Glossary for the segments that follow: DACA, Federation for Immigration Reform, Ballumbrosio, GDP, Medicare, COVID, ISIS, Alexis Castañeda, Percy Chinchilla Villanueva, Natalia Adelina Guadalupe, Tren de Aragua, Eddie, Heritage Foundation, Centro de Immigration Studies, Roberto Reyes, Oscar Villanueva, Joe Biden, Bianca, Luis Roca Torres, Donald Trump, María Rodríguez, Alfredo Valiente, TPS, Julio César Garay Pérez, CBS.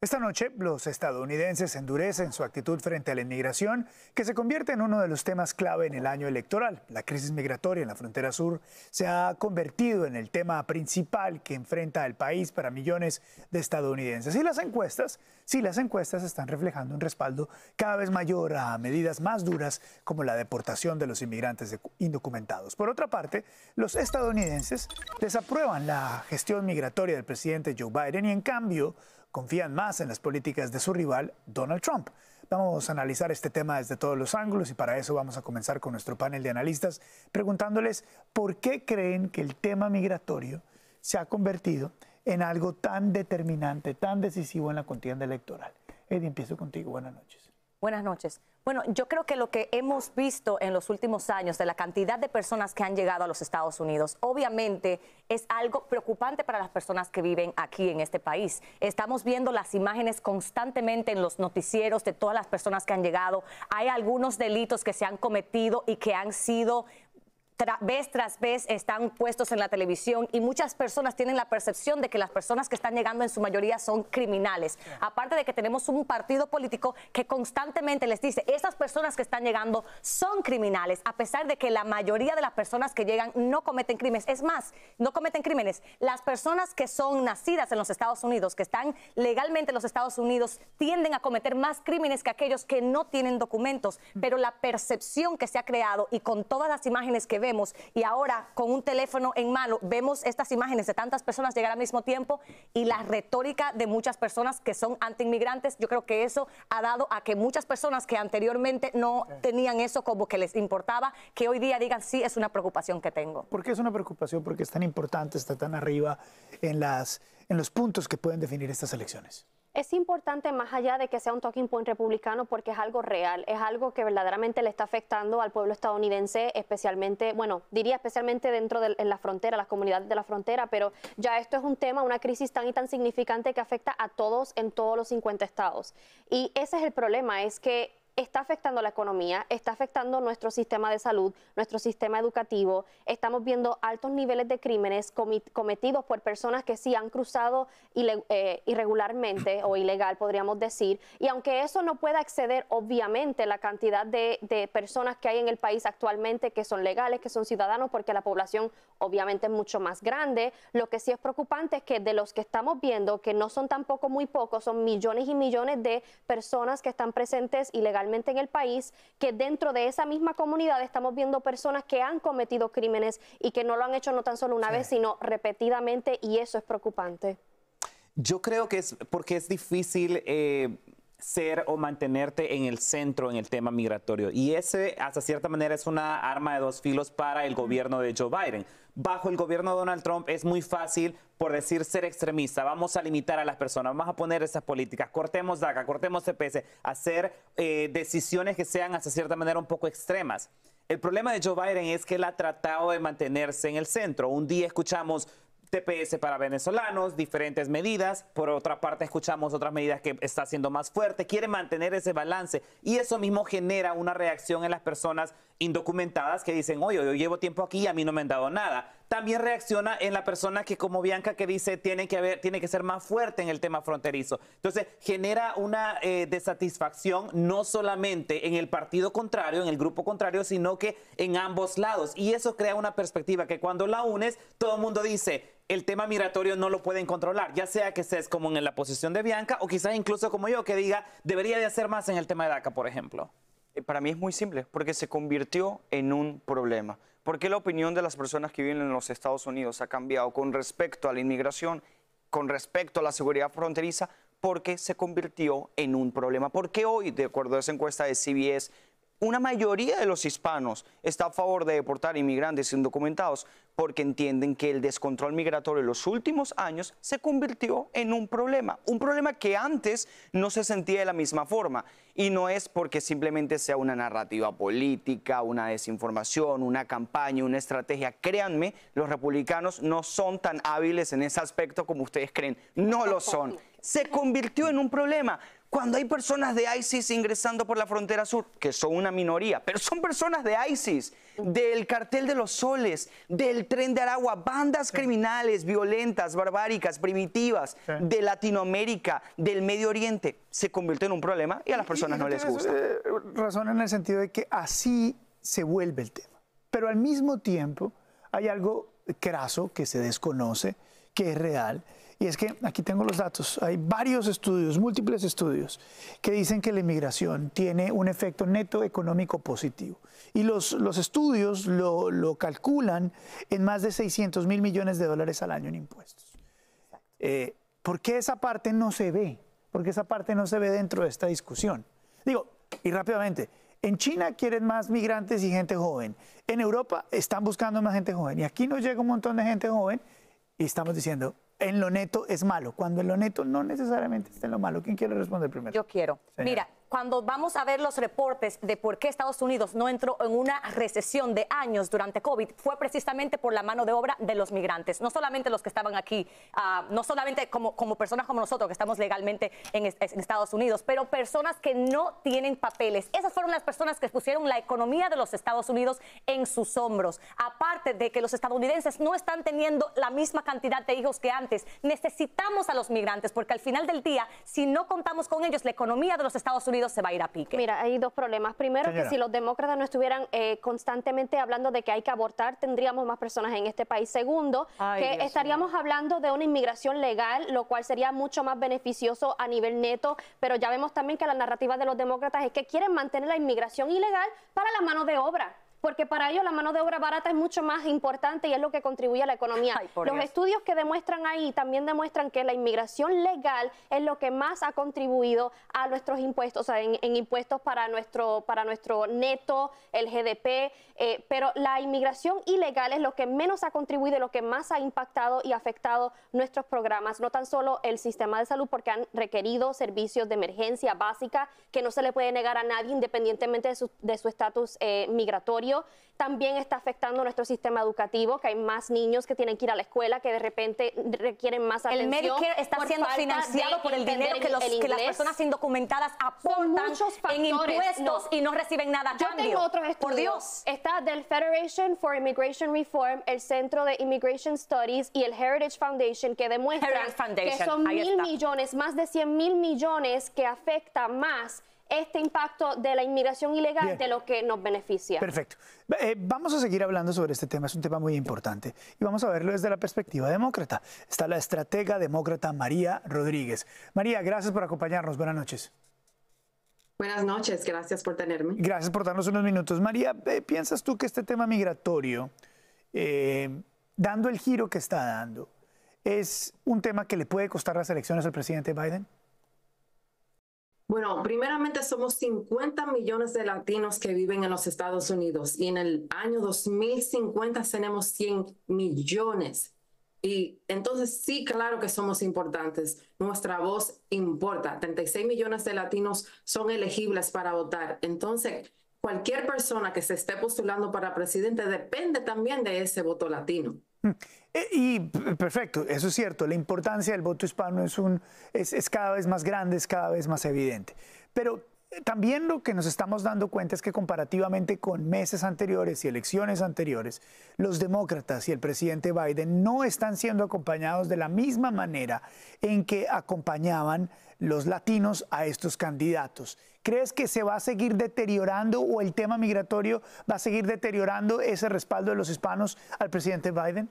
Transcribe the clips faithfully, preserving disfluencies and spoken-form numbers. Esta noche, los estadounidenses endurecen su actitud frente a la inmigración, que se convierte en uno de los temas clave en el año electoral. La crisis migratoria en la frontera sur se ha convertido en el tema principal que enfrenta el país para millones de estadounidenses. Y las encuestas, sí, las encuestas están reflejando un respaldo cada vez mayor a medidas más duras como la deportación de los inmigrantes indocumentados. Por otra parte, los estadounidenses desaprueban la gestión migratoria del presidente Joe Biden y, en cambio, confían más en las políticas de su rival, Donald Trump. Vamos a analizar este tema desde todos los ángulos y para eso vamos a comenzar con nuestro panel de analistas preguntándoles por qué creen que el tema migratorio se ha convertido en algo tan determinante, tan decisivo en la contienda electoral. Eddie, empiezo contigo. Buenas noches. Buenas noches. Bueno, yo creo que lo que hemos visto en los últimos años de la cantidad de personas que han llegado a los Estados Unidos, obviamente es algo preocupante para las personas que viven aquí en este país. Estamos viendo las imágenes constantemente en los noticieros de todas las personas que han llegado. Hay algunos delitos que se han cometido y que han sido... Tra- vez tras vez están puestos en la televisión y muchas personas tienen la percepción de que las personas que están llegando en su mayoría son criminales. Aparte de que tenemos un partido político que constantemente les dice, estas personas que están llegando son criminales, a pesar de que la mayoría de las personas que llegan no cometen crímenes. Es más, no cometen crímenes. Las personas que son nacidas en los Estados Unidos, que están legalmente en los Estados Unidos, tienden a cometer más crímenes que aquellos que no tienen documentos. Pero la percepción que se ha creado y con todas las imágenes que vemos, y ahora con un teléfono en mano vemos estas imágenes de tantas personas llegar al mismo tiempo y la retórica de muchas personas que son antiinmigrantes, yo creo que eso ha dado a que muchas personas que anteriormente no tenían eso como que les importaba, que hoy día digan sí, es una preocupación que tengo. ¿Por qué es una preocupación? Porque es tan importante, está tan arriba en, las, en los puntos que pueden definir estas elecciones. Es importante más allá de que sea un talking point republicano porque es algo real, es algo que verdaderamente le está afectando al pueblo estadounidense, especialmente, bueno, diría especialmente dentro de la frontera, las comunidades de la frontera, pero ya esto es un tema, una crisis tan y tan significante que afecta a todos en todos los cincuenta estados. Y ese es el problema, es que está afectando la economía, está afectando nuestro sistema de salud, nuestro sistema educativo. Estamos viendo altos niveles de crímenes cometidos por personas que sí han cruzado eh, irregularmente o ilegal, podríamos decir. Y aunque eso no pueda exceder, obviamente, la cantidad de, de personas que hay en el país actualmente que son legales, que son ciudadanos, porque la población obviamente es mucho más grande. Lo que sí es preocupante es que de los que estamos viendo, que no son tampoco muy pocos, son millones y millones de personas que están presentes ilegalmente en el país, que dentro de esa misma comunidad estamos viendo personas que han cometido crímenes y que no lo han hecho no tan solo una sí. vez, sino repetidamente, y eso es preocupante. Yo creo que es porque es difícil eh, ser o mantenerte en el centro en el tema migratorio, y ese hasta cierta manera es una arma de dos filos para el gobierno de Joe Biden. Bajo el gobierno de Donald Trump es muy fácil, por decir, ser extremista. Vamos a limitar a las personas, vamos a poner esas políticas, cortemos DACA, cortemos T P S, hacer eh, decisiones que sean hasta cierta manera un poco extremas. El problema de Joe Biden es que él ha tratado de mantenerse en el centro. Un día escuchamos T P S para venezolanos, diferentes medidas. Por otra parte, escuchamos otras medidas que está siendo más fuerte. Quiere mantener ese balance y eso mismo genera una reacción en las personas indocumentadas que dicen, oye, yo llevo tiempo aquí y a mí no me han dado nada. También reacciona en la persona que, como Bianca, que dice, tiene que haber, tiene que ser más fuerte en el tema fronterizo. Entonces, genera una eh, desatisfacción no solamente en el partido contrario, en el grupo contrario, sino que en ambos lados. Y eso crea una perspectiva que cuando la unes, todo el mundo dice, el tema migratorio no lo pueden controlar, ya sea que estés como en la posición de Bianca o quizás incluso como yo, que diga, debería de hacer más en el tema de DACA, por ejemplo. Para mí es muy simple, porque se convirtió en un problema. Porque la opinión de las personas que viven en los Estados Unidos ha cambiado con respecto a la inmigración, con respecto a la seguridad fronteriza, porque se convirtió en un problema. Porque hoy, de acuerdo a esa encuesta de C B S, una mayoría de los hispanos está a favor de deportar inmigrantes indocumentados porque entienden que el descontrol migratorio en los últimos años se convirtió en un problema. Un problema que antes no se sentía de la misma forma. Y no es porque simplemente sea una narrativa política, una desinformación, una campaña, una estrategia. Créanme, los republicanos no son tan hábiles en ese aspecto como ustedes creen. No lo son. Se convirtió en un problema. cuando hay personas de ISIS ingresando por la frontera sur, que son una minoría, pero son personas de ISIS, del cartel de los soles, del tren de Aragua, bandas sí. criminales, violentas, barbáricas, primitivas, sí. de Latinoamérica, del Medio Oriente, se convierte en un problema y a las personas y, y no les gusta. Eh, razón en el sentido de que así se vuelve el tema. Pero al mismo tiempo hay algo craso que se desconoce, que es real, y es que aquí tengo los datos. Hay varios estudios, múltiples estudios, que dicen que la inmigración tiene un efecto neto económico positivo. Y los, los estudios lo, lo calculan en más de seiscientos mil millones de dólares al año en impuestos. Eh, ¿Por qué esa parte no se ve? ¿Por qué esa parte no se ve dentro de esta discusión? Digo, y rápidamente, en China quieren más migrantes y gente joven. En Europa están buscando más gente joven. Y aquí nos llega un montón de gente joven y estamos diciendo... en lo neto es malo, cuando en lo neto no necesariamente está en lo malo. ¿Quién quiere responder primero? Yo quiero. Señora. Mira, cuando vamos a ver los reportes de por qué Estados Unidos no entró en una recesión de años durante COVID, fue precisamente por la mano de obra de los migrantes, no solamente los que estaban aquí, uh, no solamente como, como personas como nosotros que estamos legalmente en, es, en Estados Unidos, pero personas que no tienen papeles. Esas fueron las personas que pusieron la economía de los Estados Unidos en sus hombros. Aparte de que los estadounidenses no están teniendo la misma cantidad de hijos que antes, necesitamos a los migrantes, porque al final del día, si no contamos con ellos, la economía de los Estados Unidos se va a ir a pique. Mira, hay dos problemas. Primero, Señora. que si los demócratas no estuvieran eh, constantemente hablando de que hay que abortar, tendríamos más personas en este país. Segundo, Ay, que Dios estaríamos Dios. hablando de una inmigración legal, lo cual sería mucho más beneficioso a nivel neto, pero ya vemos también que la narrativa de los demócratas es que quieren mantener la inmigración ilegal para la mano de obra, porque para ellos la mano de obra barata es mucho más importante y es lo que contribuye a la economía. Ay, los Dios. estudios que demuestran ahí también demuestran que la inmigración legal es lo que más ha contribuido a nuestros impuestos, o sea, en, en impuestos para nuestro, para nuestro neto, el G D P, eh, pero la inmigración ilegal es lo que menos ha contribuido y lo que más ha impactado y afectado nuestros programas, no tan solo el sistema de salud, porque han requerido servicios de emergencia básica que no se le puede negar a nadie independientemente de su de su estatus eh, migratorio. También está afectando nuestro sistema educativo, que hay más niños que tienen que ir a la escuela, que de repente requieren más atención. El Medicare está siendo financiado por el dinero que, los, que las personas indocumentadas aportan en impuestos no. y no reciben nada a Yo cambio. Tengo otros estudios. Por Dios. Está del Federation for Immigration Reform, el Centro de Immigration Studies y el Heritage Foundation, que demuestran Foundation. que son Ahí mil está. millones, más de cien mil millones que afecta más este impacto de la inmigración ilegal Bien. de lo que nos beneficia. Perfecto. Eh, vamos a seguir hablando sobre este tema, es un tema muy importante. Y vamos a verlo desde la perspectiva demócrata. Está la estratega demócrata María Rodríguez. María, gracias por acompañarnos. Buenas noches. Buenas noches, gracias por tenerme. Gracias por darnos unos minutos. María, ¿piensas tú que este tema migratorio, eh, dando el giro que está dando, es un tema que le puede costar las elecciones al presidente Biden? Bueno, primeramente somos cincuenta millones de latinos que viven en los Estados Unidos y en el año dos mil cincuenta tenemos cien millones. Y entonces sí, claro que somos importantes. Nuestra voz importa. treinta y seis millones de latinos son elegibles para votar. Entonces, cualquier persona que se esté postulando para presidente depende también de ese voto latino. Y perfecto, eso es cierto, la importancia del voto hispano es, un, es, es cada vez más grande, es cada vez más evidente. Pero también lo que nos estamos dando cuenta es que comparativamente con meses anteriores y elecciones anteriores, los demócratas y el presidente Biden no están siendo acompañados de la misma manera en que acompañaban los latinos a estos candidatos. ¿Crees que se va a seguir deteriorando o el tema migratorio va a seguir deteriorando ese respaldo de los hispanos al presidente Biden?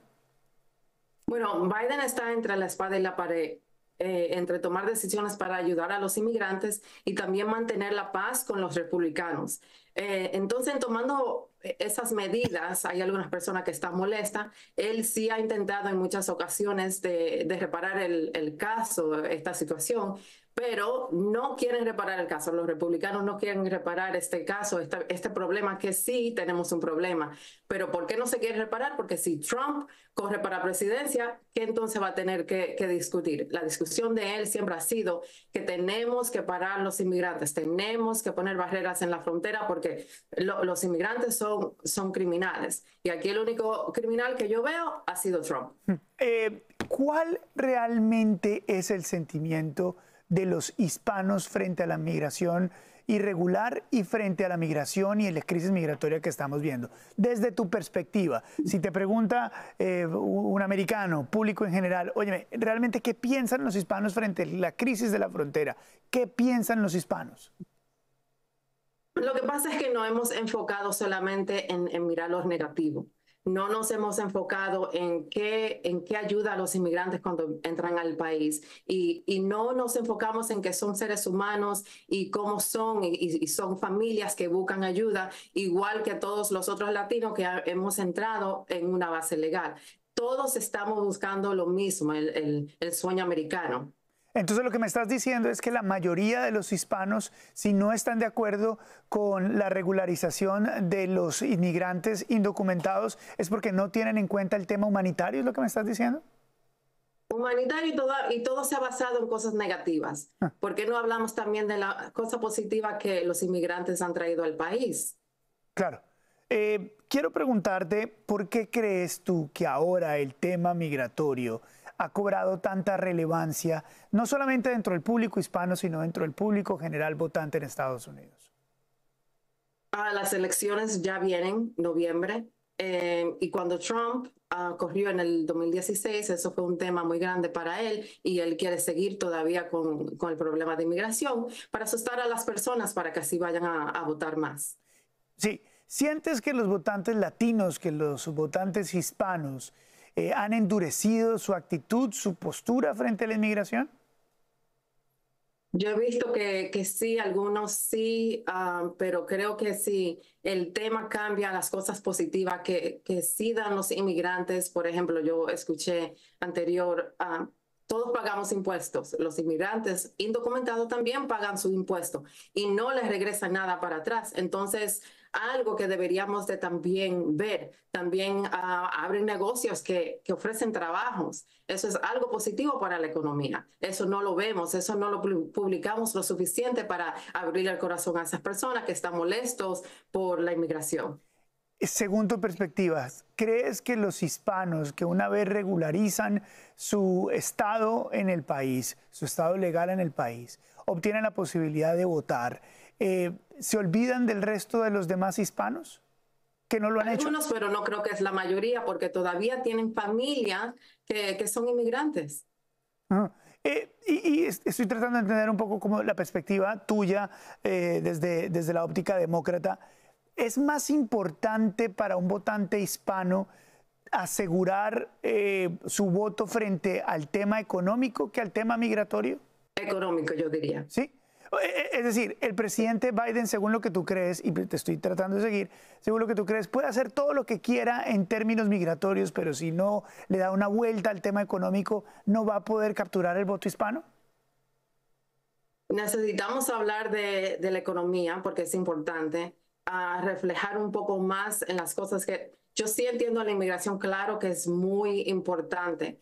Bueno, Biden está entre la espada y la pared, eh, entre tomar decisiones para ayudar a los inmigrantes y también mantener la paz con los republicanos. Eh, entonces, tomando esas medidas, hay algunas personas que están molestas. Él sí ha intentado en muchas ocasiones de, de reparar el, el caso, esta situación, pero no quieren reparar el caso. Los republicanos no quieren reparar este caso, este, este problema, que sí tenemos un problema. Pero ¿por qué no se quiere reparar? Porque si Trump corre para presidencia, ¿qué entonces va a tener que, que discutir? La discusión de él siempre ha sido que tenemos que parar los inmigrantes, tenemos que poner barreras en la frontera porque lo, los inmigrantes son, son criminales. Y aquí el único criminal que yo veo ha sido Trump. Eh... ¿Cuál realmente es el sentimiento de los hispanos frente a la migración irregular y frente a la migración y la crisis migratoria que estamos viendo? Desde tu perspectiva, si te pregunta eh, un americano, público en general, óyeme, ¿realmente qué piensan los hispanos frente a la crisis de la frontera? ¿Qué piensan los hispanos? Lo que pasa es que no hemos enfocado solamente en, en mirar los negativos. No nos hemos enfocado en qué, en qué ayuda a los inmigrantes cuando entran al país y, y no nos enfocamos en que son seres humanos y cómo son y, y son familias que buscan ayuda, igual que todos los otros latinos que ha, hemos entrado en una base legal. Todos estamos buscando lo mismo, el, el, el sueño americano. Entonces lo que me estás diciendo es que la mayoría de los hispanos, si no están de acuerdo con la regularización de los inmigrantes indocumentados, es porque no tienen en cuenta el tema humanitario, ¿es lo que me estás diciendo? Humanitario y todo, y todo se ha basado en cosas negativas. Ah. ¿Por qué no hablamos también de la cosa positiva que los inmigrantes han traído al país? Claro. Eh, quiero preguntarte, ¿por qué crees tú que ahora el tema migratorio ha cobrado tanta relevancia, no solamente dentro del público hispano, sino dentro del público general votante en Estados Unidos? Ah, las elecciones ya vienen, noviembre, eh, y cuando Trump ah, corrió en el dos mil dieciséis, eso fue un tema muy grande para él, y él quiere seguir todavía con, con el problema de inmigración para asustar a las personas para que así vayan a, a votar más. Sí. ¿Sientes que los votantes latinos, que los votantes hispanos, Eh, ¿han endurecido su actitud, su postura frente a la inmigración? Yo he visto que, que sí, algunos sí, uh, pero creo que sí. El tema cambia, las cosas positivas que, que sí dan los inmigrantes. Por ejemplo, yo escuché anterior, uh, todos pagamos impuestos. Los inmigrantes indocumentados también pagan su impuesto y no les regresa nada para atrás. Entonces, algo que deberíamos de también ver, también uh, abrir negocios que, que ofrecen trabajos. Eso es algo positivo para la economía. Eso no lo vemos, eso no lo publicamos lo suficiente para abrir el corazón a esas personas que están molestos por la inmigración. Según tu perspectiva, ¿crees que los hispanos que una vez regularizan su estado en el país, su estado legal en el país, obtienen la posibilidad de votar, Eh, ¿se olvidan del resto de los demás hispanos que no lo han hecho? Algunos, pero no creo que es la mayoría, porque todavía tienen familias que, que son inmigrantes. Ah, eh, y, y estoy tratando de entender un poco como la perspectiva tuya eh, desde, desde la óptica demócrata. ¿Es más importante para un votante hispano asegurar eh, su voto frente al tema económico que al tema migratorio? Económico, yo diría. ¿Sí? Es decir, el presidente Biden, según lo que tú crees, y te estoy tratando de seguir, según lo que tú crees, puede hacer todo lo que quiera en términos migratorios, pero si no le da una vuelta al tema económico, ¿no va a poder capturar el voto hispano? Necesitamos hablar de, de la economía, porque es importante, a reflejar un poco más en las cosas que... Yo sí entiendo la inmigración, claro que es muy importante,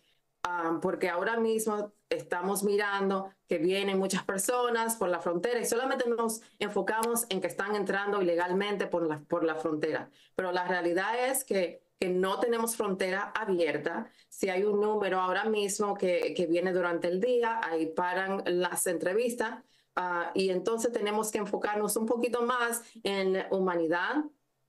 um, porque ahora mismo estamos mirando que vienen muchas personas por la frontera y solamente nos enfocamos en que están entrando ilegalmente por la, por la frontera. Pero la realidad es que, que no tenemos frontera abierta. Si hay un número ahora mismo que, que viene durante el día, ahí paran las entrevistas uh, y entonces tenemos que enfocarnos un poquito más en humanidad,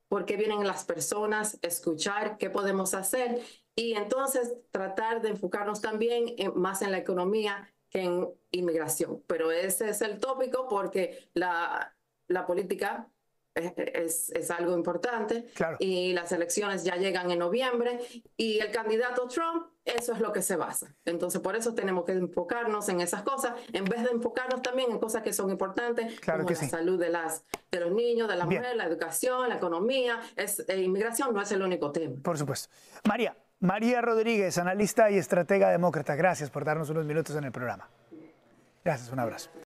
por qué vienen las personas, escuchar qué podemos hacer. Y entonces tratar de enfocarnos también en, más en la economía que en inmigración. Pero ese es el tópico porque la, la política es, es, es algo importante. Claro. Y las elecciones ya llegan en noviembre y el candidato Trump, eso es lo que se basa. Entonces por eso tenemos que enfocarnos en esas cosas en vez de enfocarnos también en cosas que son importantes, claro, como que la sí. salud de, las, de los niños, de las Bien. mujeres, la educación, la economía. Es, eh, inmigración no es el único tema. Por supuesto. María. María Rodríguez, analista y estratega demócrata, gracias por darnos unos minutos en el programa. Gracias, un abrazo.